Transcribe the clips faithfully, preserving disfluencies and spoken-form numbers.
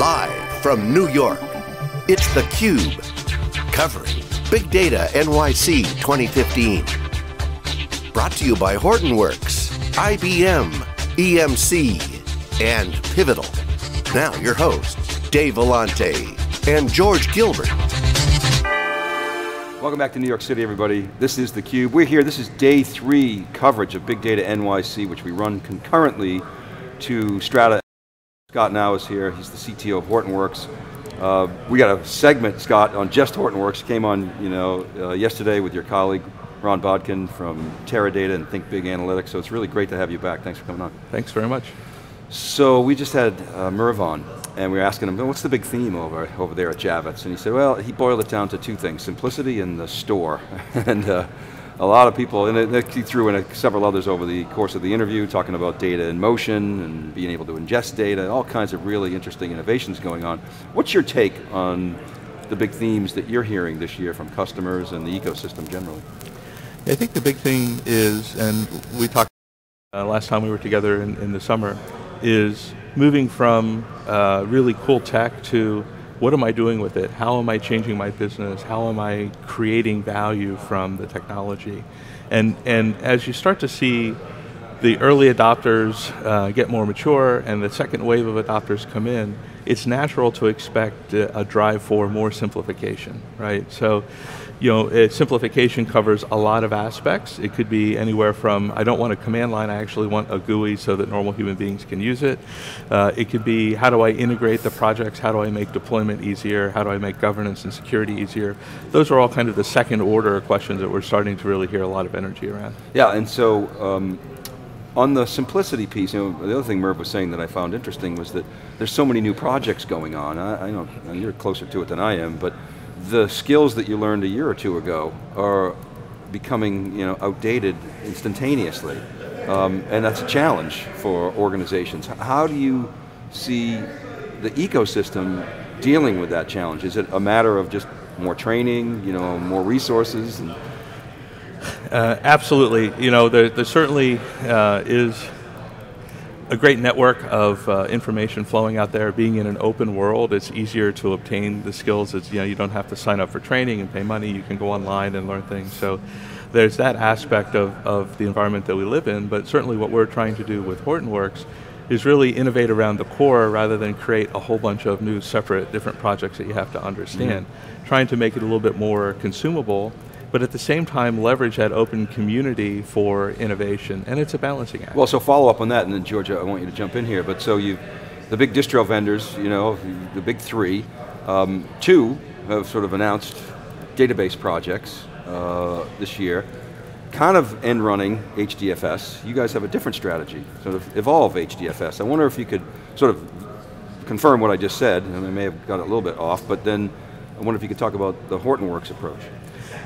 Live from New York, it's theCUBE, covering Big Data N Y C twenty fifteen. Brought to you by Hortonworks, I B M, E M C, and Pivotal. Now your hosts, Dave Vellante and George Gilbert. Welcome back to New York City, everybody. This is theCUBE. We're here, this is day three coverage of Big Data N Y C, which we run concurrently to Strata. Scott Now is here, he's the C T O of Hortonworks. Uh, we got a segment, Scott, on just Hortonworks. Came on you know, uh, yesterday with your colleague, Ron Bodkin from Teradata and Think Big Analytics, so it's really great to have you back. Thanks for coming on. Thanks very much. So we just had uh, Merv on, and we were asking him, what's the big theme over, over there at Javits? And he said, well, he boiled it down to two things, simplicity and the store. and uh, a lot of people, and it, he threw in a, several others over the course of the interview, talking about data in motion and being able to ingest data, all kinds of really interesting innovations going on. What's your take on the big themes that you're hearing this year from customers and the ecosystem generally? I think the big thing is, and we talked uh, last time we were together in, in the summer, is moving from uh, really cool tech to what am I doing with it? How am I changing my business? How am I creating value from the technology? And, and as you start to see the early adopters uh, get more mature and the second wave of adopters come in, it's natural to expect a, a drive for more simplification, right? So, you know, it, simplification covers a lot of aspects. It could be anywhere from, I don't want a command line, I actually want a G U I so that normal human beings can use it. Uh, it could be, how do I integrate the projects? How do I make deployment easier? How do I make governance and security easier? Those are all kind of the second order questions that we're starting to really hear a lot of energy around. Yeah, and so, um, on the simplicity piece, you know, the other thing Merv was saying that I found interesting was that there's so many new projects going on. I, I know, and you're closer to it than I am, but the skills that you learned a year or two ago are becoming, you know, outdated instantaneously. Um, and that's a challenge for organizations. How do you see the ecosystem dealing with that challenge? Is it a matter of just more training, you know, more resources? And Uh, absolutely, you know, there, there certainly uh, is a great network of uh, information flowing out there. Being in an open world, it's easier to obtain the skills. It's, you know, you don't have to sign up for training and pay money, you can go online and learn things. So there's that aspect of, of the environment that we live in, but certainly what we're trying to do with Hortonworks is really innovate around the core rather than create a whole bunch of new separate different projects that you have to understand. Mm-hmm. Trying to make it a little bit more consumable, but at the same time leverage that open community for innovation, and it's a balancing act. Well, so follow up on that, and then Georgia, I want you to jump in here, but so you, the big distro vendors, you know, the big three, um, two have sort of announced database projects uh, this year, kind of end running H D F S. You guys have a different strategy, sort of evolve H D F S. I wonder if you could sort of confirm what I just said, and I may have got it a little bit off, but then I wonder if you could talk about the Hortonworks approach.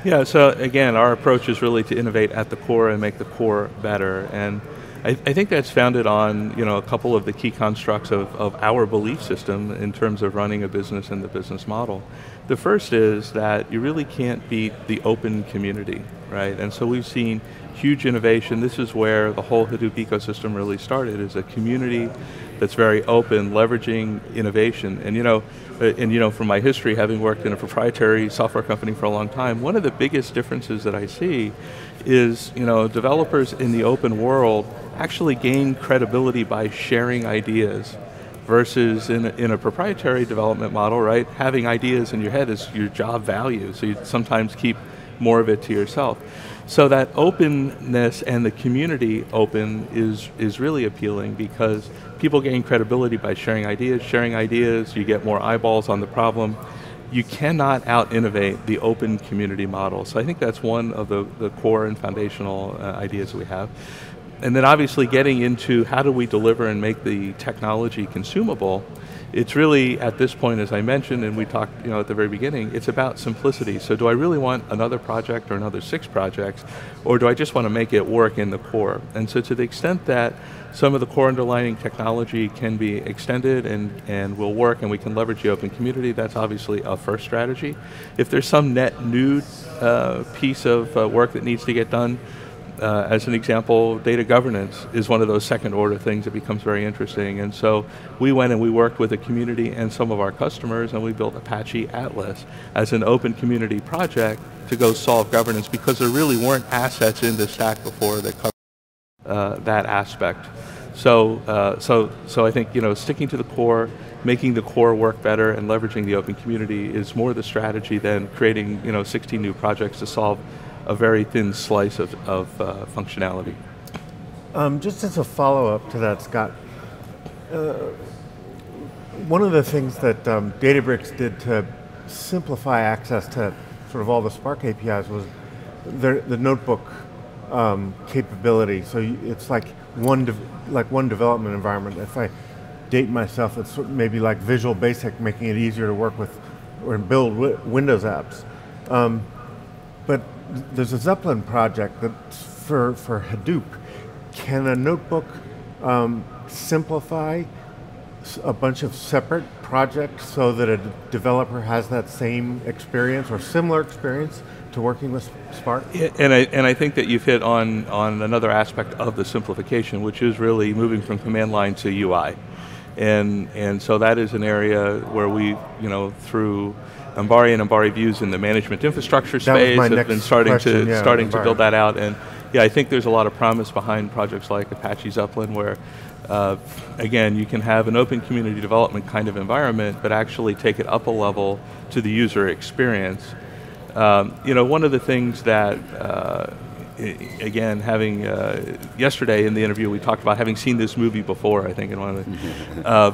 Yeah, so again, our approach is really to innovate at the core and make the core better. And I, I think that's founded on, you know, a couple of the key constructs of, of our belief system in terms of running a business and the business model. The first is that you really can't beat the open community, right? And so we've seen huge innovation. This is where the whole Hadoop ecosystem really started, is a community that's very open, leveraging innovation. And you know, and you know, from my history, having worked in a proprietary software company for a long time, one of the biggest differences that I see is, you know, developers in the open world actually gain credibility by sharing ideas, versus in a, in a proprietary development model, right? Having ideas in your head is your job value, so you sometimes keep more of it to yourself. So that openness and the community open is, is really appealing because people gain credibility by sharing ideas. Sharing ideas, you get more eyeballs on the problem. You cannot out-innovate the open community model. So I think that's one of the, the core and foundational uh, ideas we have. And then obviously getting into how do we deliver and make the technology consumable, it's really at this point, as I mentioned, and we talked you know, at the very beginning, it's about simplicity. So do I really want another project or another six projects, or do I just want to make it work in the core? And so to the extent that some of the core underlying technology can be extended and, and will work and we can leverage the open community, that's obviously a first strategy. If there's some net new uh, piece of uh, work that needs to get done, uh, as an example, data governance is one of those second order things that becomes very interesting. And so we went and we worked with the community and some of our customers, and we built Apache Atlas as an open community project to go solve governance, because there really weren't assets in the stack before that covered uh, that aspect. So, uh, so, so I think, you know, sticking to the core, making the core work better, and leveraging the open community is more the strategy than creating, you know, sixteen new projects to solve a very thin slice of, of uh, functionality. Um, just as a follow-up to that, Scott, uh, one of the things that um, Databricks did to simplify access to sort of all the Spark A P Is was the, the notebook um, capability. So you, it's like one like one development environment. If I date myself, it's maybe like Visual Basic, making it easier to work with or build wi Windows apps. Um, but there's a Zeppelin project that for, for Hadoop. Can a notebook um, simplify a bunch of separate projects so that a developer has that same experience or similar experience to working with Spark? Yeah, and, I, and I think that you've hit on, on another aspect of the simplification, which is really moving from command line to U I. And, and so that is an area where we, you know, through Ambari and Ambari Views in the management infrastructure space, have been starting, question, to, yeah, starting to build that out. And yeah, I think there's a lot of promise behind projects like Apache Zeppelin, where uh, again, you can have an open community development kind of environment, but actually take it up a level to the user experience. Um, you know, one of the things that, uh, again, having, uh, yesterday in the interview we talked about having seen this movie before, I think, in one of the, uh,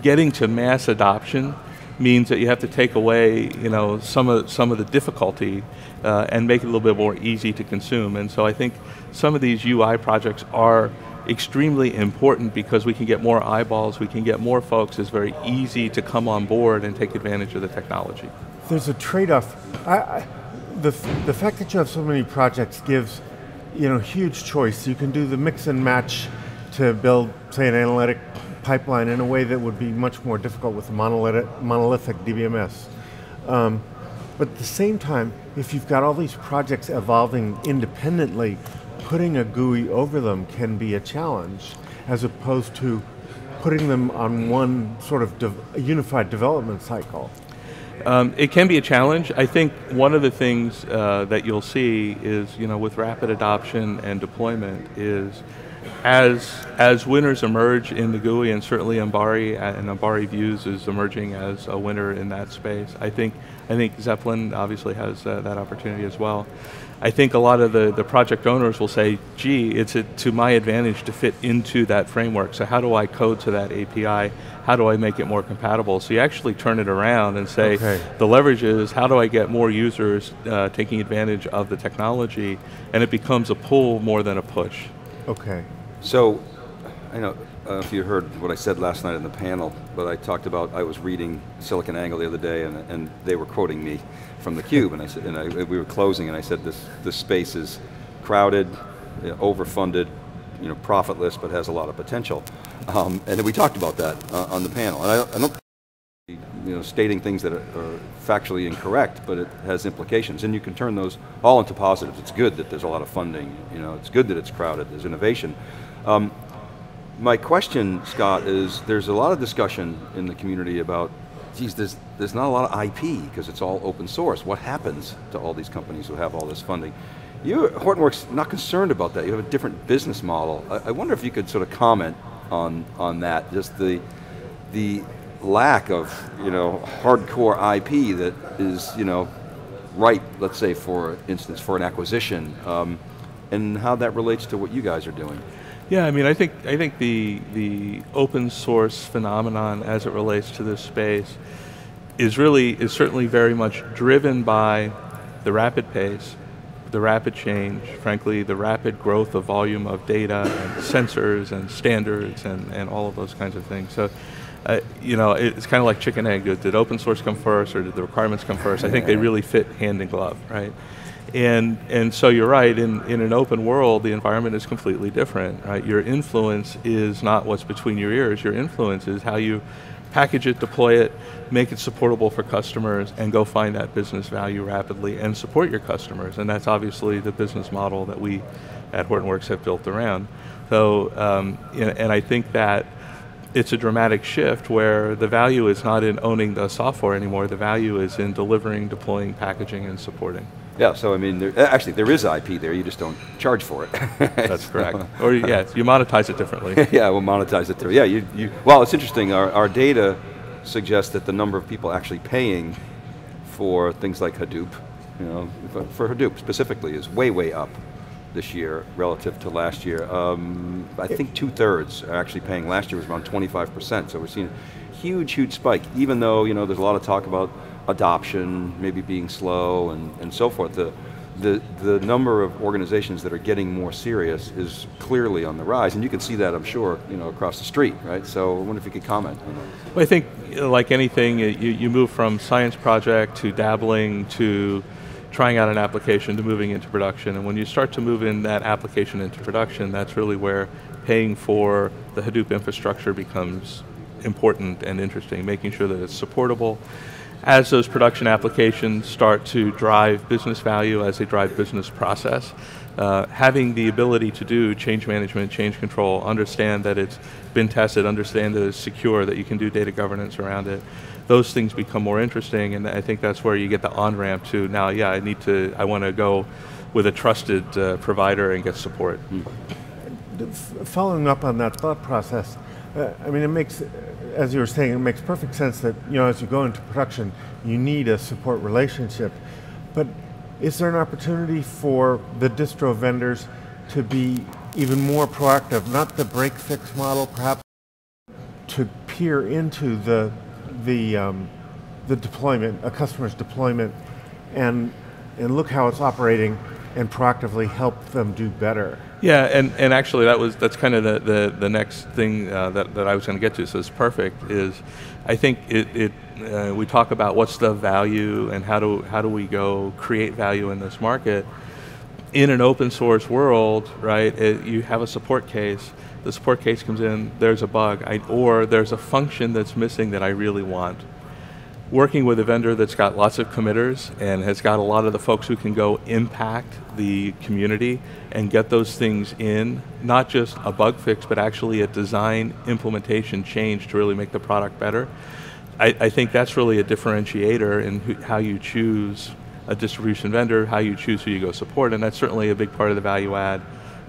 getting to mass adoption means that you have to take away, you know, some of, some of the difficulty uh, and make it a little bit more easy to consume. And so I think some of these U I projects are extremely important because we can get more eyeballs, we can get more folks. It's very easy to come on board and take advantage of the technology. There's a trade-off. I, I, the, the fact that you have so many projects gives, you know, huge choice. You can do the mix and match to build, say, an analytic pipeline in a way that would be much more difficult with a monolithic, monolithic D B M S. Um, but at the same time, if you've got all these projects evolving independently, putting a G U I over them can be a challenge, as opposed to putting them on one sort of dev unified development cycle. Um, it can be a challenge. I think one of the things uh, that you'll see is, you know, with rapid adoption and deployment is, As, as winners emerge in the G U I, and certainly Ambari and Ambari Views is emerging as a winner in that space, I think, I think Zeppelin obviously has uh, that opportunity as well. I think a lot of the, the project owners will say, gee, it's a, to my advantage to fit into that framework, so how do I code to that A P I? How do I make it more compatible? So you actually turn it around and say, okay, the leverage is, how do I get more users uh, taking advantage of the technology? And it becomes a pull more than a push. Okay. So, I know uh, if you heard what I said last night in the panel, but I talked about, I was reading SiliconANGLE the other day, and, and they were quoting me from theCUBE, and I said, and I, we were closing, and I said, this, this space is crowded, you know, overfunded, you know, profitless, but has a lot of potential. Um, and we talked about that uh, on the panel. And I, I don't think, you know, stating things that are, are factually incorrect, but it has implications, and you can turn those all into positives. It's good that there's a lot of funding, you know, it's good that it's crowded, there's innovation. Um, my question, Scott, is there's a lot of discussion in the community about, geez, there's, there's not a lot of I P because it's all open source. What happens to all these companies who have all this funding? You, Hortonworks, not concerned about that. You have a different business model. I, I wonder if you could sort of comment on, on that, just the, the lack of, you know, hardcore I P that is, you know, ripe, let's say, for instance, for an acquisition, um, and how that relates to what you guys are doing. Yeah, I mean, I think, I think the, the open source phenomenon as it relates to this space is really, is certainly very much driven by the rapid pace, the rapid change, frankly, the rapid growth of volume of data and sensors and standards and, and all of those kinds of things. So, uh, you know, it's kind of like chicken and egg. Did, did open source come first, or did the requirements come first? I think they really fit hand in glove, right? And, and so you're right, in, in an open world, the environment is completely different, right? Your influence is not what's between your ears. Your influence is how you package it, deploy it, make it supportable for customers, and go find that business value rapidly and support your customers. And that's obviously the business model that we at Hortonworks have built around. So, um, and I think that it's a dramatic shift where the value is not in owning the software anymore, the value is in delivering, deploying, packaging, and supporting. Yeah, so I mean, there, actually there is I P there, you just don't charge for it. That's correct. Or yeah, you monetize it differently. Yeah, we'll monetize it differently. Yeah, you, you, well, it's interesting, our, our data suggests that the number of people actually paying for things like Hadoop, you know, for, for Hadoop specifically is way, way up this year relative to last year. Um, I think two thirds are actually paying. Last year was around twenty-five percent, so we're seeing a huge, huge spike, even though, you know, there's a lot of talk about adoption, maybe being slow and, and so forth. The, the, the number of organizations that are getting more serious is clearly on the rise, and you can see that, I'm sure, you know, across the street, right? So I wonder if you could comment on that. Well, I think, you know, like anything, you, you move from science project to dabbling to trying out an application to moving into production, and when you start to move in that application into production, that's really where paying for the Hadoop infrastructure becomes important and interesting, making sure that it's supportable. As those production applications start to drive business value, as they drive business process, uh, having the ability to do change management, change control, understand that it's been tested, understand that it's secure, that you can do data governance around it, those things become more interesting, and I think that's where you get the on-ramp to now, yeah, I need to, I want to go with a trusted uh, provider and get support. Mm. Following up on that thought process, uh, I mean, it makes, as you were saying, it makes perfect sense that, you know, as you go into production, you need a support relationship. But is there an opportunity for the distro vendors to be even more proactive, not the break-fix model perhaps, to peer into the, the, um, the deployment, a customer's deployment, and, and look how it's operating and proactively help them do better? Yeah, and, and actually that was, that's kind of the, the, the next thing uh, that, that I was going to get to, so it's perfect, is I think it, it uh, we talk about what's the value and how do, how do we go create value in this market. In an open source world, right, it, you have a support case, the support case comes in, there's a bug, I, or there's a function that's missing that I really want. Working with a vendor that's got lots of committers and has got a lot of the folks who can go impact the community and get those things in, not just a bug fix, but actually a design implementation change to really make the product better. I, I think that's really a differentiator in who, how you choose a distribution vendor, how you choose who you go support, and that's certainly a big part of the value add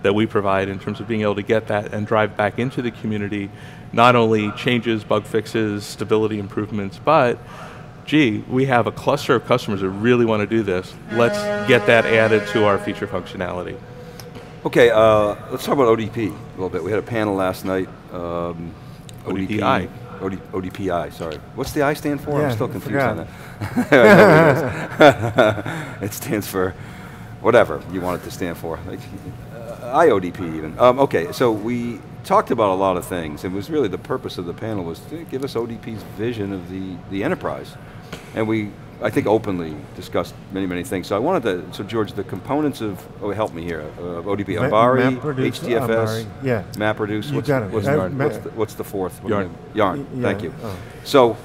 that we provide in terms of being able to get that and drive back into the community, not only changes, bug fixes, stability improvements, but gee, we have a cluster of customers that really want to do this. Let's get that added to our feature functionality. Okay, uh, let's talk about O D P a little bit. We had a panel last night. Um, O D P I. O D, O D P I, sorry. What's the I stand for? Yeah, I'm still confused on that. It stands for whatever you want it to stand for. I O D P even. Um, okay, so we talked about a lot of things, and it was really the purpose of the panel was to give us O D P's vision of the, the enterprise. And we, I think, openly discussed many, many things. So I wanted to, so George, the components of, oh, help me here, uh, O D P, Ma Ambari, MapReduce, H D F S, Ambari. Yeah. MapReduce, you what's, got it. What's, uh, the, what's, the, what's the fourth? YARN. YARN, yeah. Thank you. Oh. So,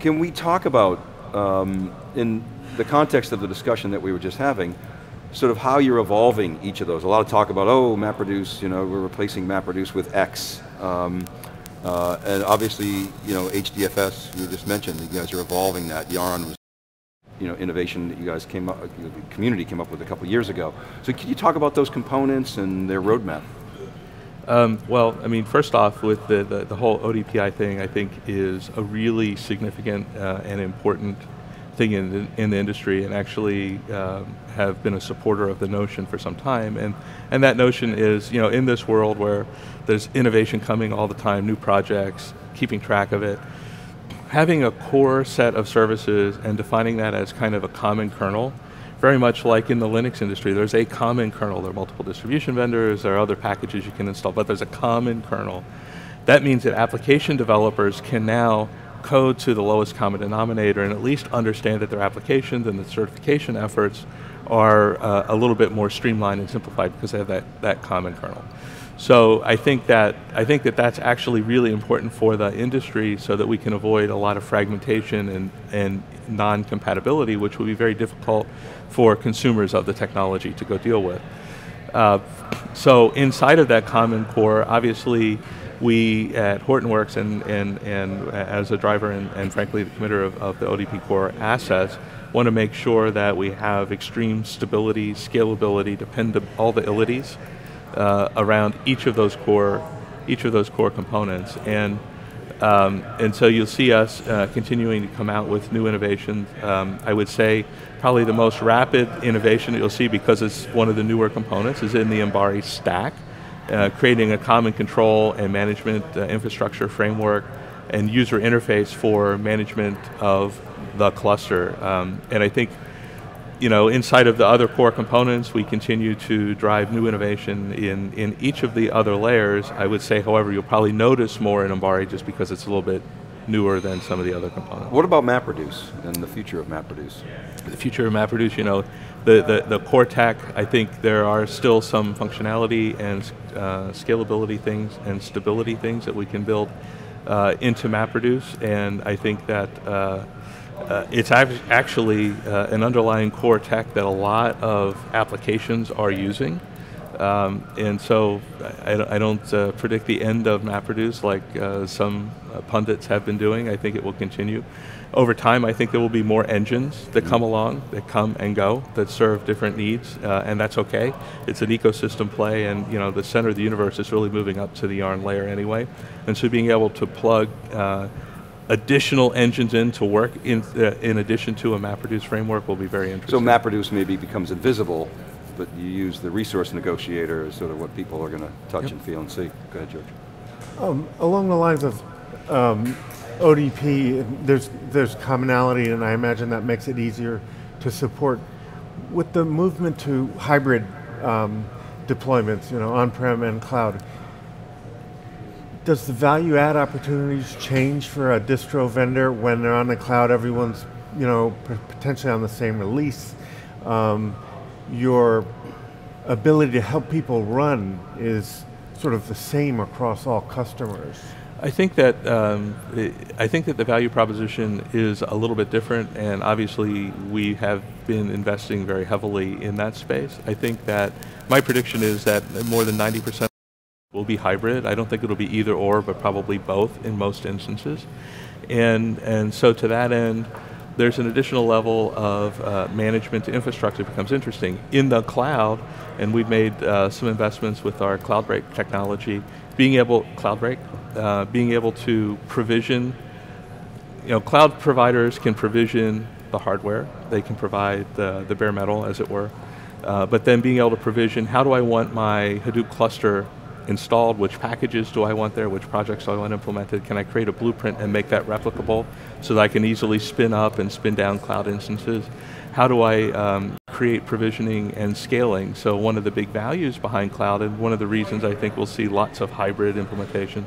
can we talk about, um, in the context of the discussion that we were just having, sort of how you're evolving each of those. A lot of talk about, oh, MapReduce, you know, we're replacing MapReduce with X. Um, uh, and obviously, you know, H D F S, you just mentioned, you guys are evolving that. YARN was, you know, innovation that you guys came up, the community came up with a couple years ago. So can you talk about those components and their roadmap? Um, well, I mean, first off, with the, the, the whole O D P I thing, I think is a really significant uh, and important thing in the, in the industry, and actually um, have been a supporter of the notion for some time, and, and that notion is, you know, in this world where there's innovation coming all the time, new projects, keeping track of it, having a core set of services and defining that as kind of a common kernel, very much like in the Linux industry, there's a common kernel. There are multiple distribution vendors, there are other packages you can install, but there's a common kernel. That means that application developers can now code to the lowest common denominator and at least understand that their applications and the certification efforts are uh, a little bit more streamlined and simplified because they have that, that common kernel. So I think that I think that that's actually really important for the industry, so that we can avoid a lot of fragmentation and and non-compatibility, which will be very difficult for consumers of the technology to go deal with. Uh, so inside of that common core, obviously, we at Hortonworks and and and as a driver and, and frankly the committer of, of the O D P core assets, want to make sure that we have extreme stability, scalability, dependab all the ilities uh, around each of those core, each of those core components, and um, and so you'll see us uh, continuing to come out with new innovations. Um, I would say probably the most rapid innovation that you'll see, because it's one of the newer components, is in the Ambari stack, uh, creating a common control and management uh, infrastructure framework and user interface for management of the cluster. Um, and I think, you know, inside of the other core components, we continue to drive new innovation in, in each of the other layers. I would say, however, you'll probably notice more in Ambari just because it's a little bit newer than some of the other components. What about MapReduce and the future of MapReduce? The future of MapReduce, you know, the, the, the core tech, I think there are still some functionality and uh, scalability things and stability things that we can build uh, into MapReduce, and I think that uh, Uh, it's actually uh, an underlying core tech that a lot of applications are using. Um, and so I, I don't uh, predict the end of MapReduce like uh, some uh, pundits have been doing. I think it will continue. Over time, I think there will be more engines that come along, that come and go, that serve different needs, uh, and that's okay. It's an ecosystem play, and you know the center of the universe is really moving up to the YARN layer anyway. And so being able to plug uh, additional engines in to work in, uh, in addition to a MapReduce framework will be very interesting. So MapReduce maybe becomes invisible, but you use the resource negotiator as sort of what people are going to touch yep. and feel and see. Go ahead, George. Um, along the lines of um, O D P, there's, there's commonality, and I imagine that makes it easier to support. With the movement to hybrid um, deployments, you know, on-prem and cloud, does the value add opportunities change for a distro vendor when they're on the cloud? Everyone's, you know, potentially on the same release. Um, your ability to help people run is sort of the same across all customers. I think that um, I think that the value proposition is a little bit different, and obviously we have been investing very heavily in that space. I think that my prediction is that more than ninety percent will be hybrid. I don't think it'll be either or, but probably both in most instances. And, and so to that end, there's an additional level of uh, management to infrastructure that becomes interesting. In the cloud, and we've made uh, some investments with our Cloudbreak technology, being able, Cloudbreak, uh, being able to provision, you know, cloud providers can provision the hardware, they can provide the, the bare metal, as it were, uh, but then being able to provision, how do I want my Hadoop cluster installed, which packages do I want there, which projects do I want implemented, can I create a blueprint and make that replicable so that I can easily spin up and spin down cloud instances? How do I um, create provisioning and scaling? So one of the big values behind cloud, and one of the reasons I think we'll see lots of hybrid implementations,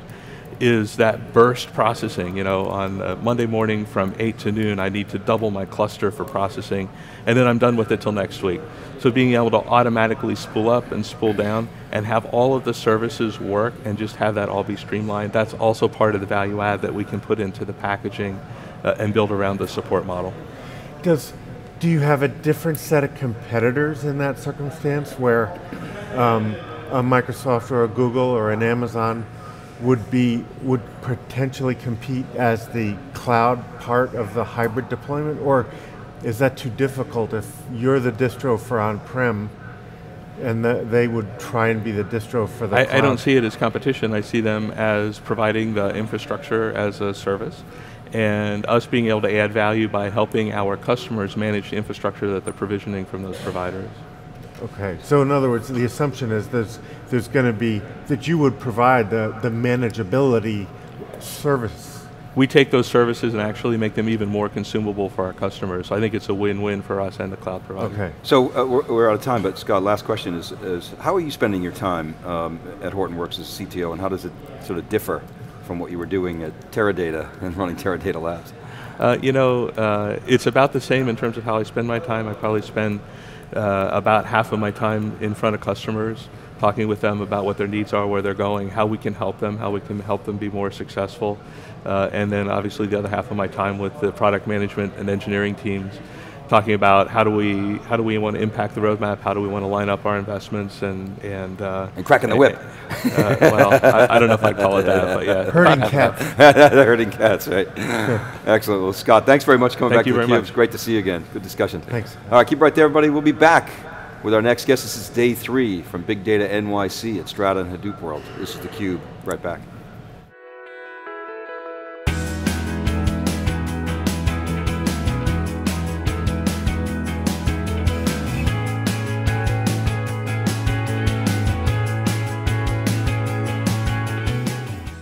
is that burst processing. You know, on uh, Monday morning from eight to noon, I need to double my cluster for processing, and then I'm done with it till next week. So being able to automatically spool up and spool down and have all of the services work and just have that all be streamlined, that's also part of the value add that we can put into the packaging uh, and build around the support model. Does, do you have a different set of competitors in that circumstance where um, a Microsoft or a Google or an Amazon would be, would potentially compete as the cloud part of the hybrid deployment, or is that too difficult if you're the distro for on-prem and the, they would try and be the distro for the I, cloud? I don't see it as competition, I see them as providing the infrastructure as a service, and us being able to add value by helping our customers manage the infrastructure that they're provisioning from those providers. Okay, so in other words, the assumption is there's, there's going to be, that you would provide the, the manageability service. We take those services and actually make them even more consumable for our customers. So I think it's a win-win for us and the cloud provider. Okay. So uh, we're, we're out of time, but Scott, last question is, is how are you spending your time um, at Hortonworks as C T O, and how does it sort of differ from what you were doing at Teradata and running Teradata Labs? Uh, you know, uh, it's about the same in terms of how I spend my time. I probably spend Uh, about half of my time in front of customers, talking with them about what their needs are, where they're going, how we can help them, how we can help them be more successful. Uh, and then obviously the other half of my time with the product management and engineering teams, talking about how do we how do we want to impact the roadmap, how do we want to line up our investments, and and, uh, and cracking the whip. Uh, well, I, I don't know if I'd call it that, but yeah, herding cats. Herding cats, right? Excellent. Well, Scott, thanks very much for coming Thank back to theCUBE. It's great to see you again. Good discussion. Thanks. All right, keep right there, everybody. We'll be back with our next guest. This is day three from Big Data N Y C at Strata and Hadoop World. This is theCUBE. Right back.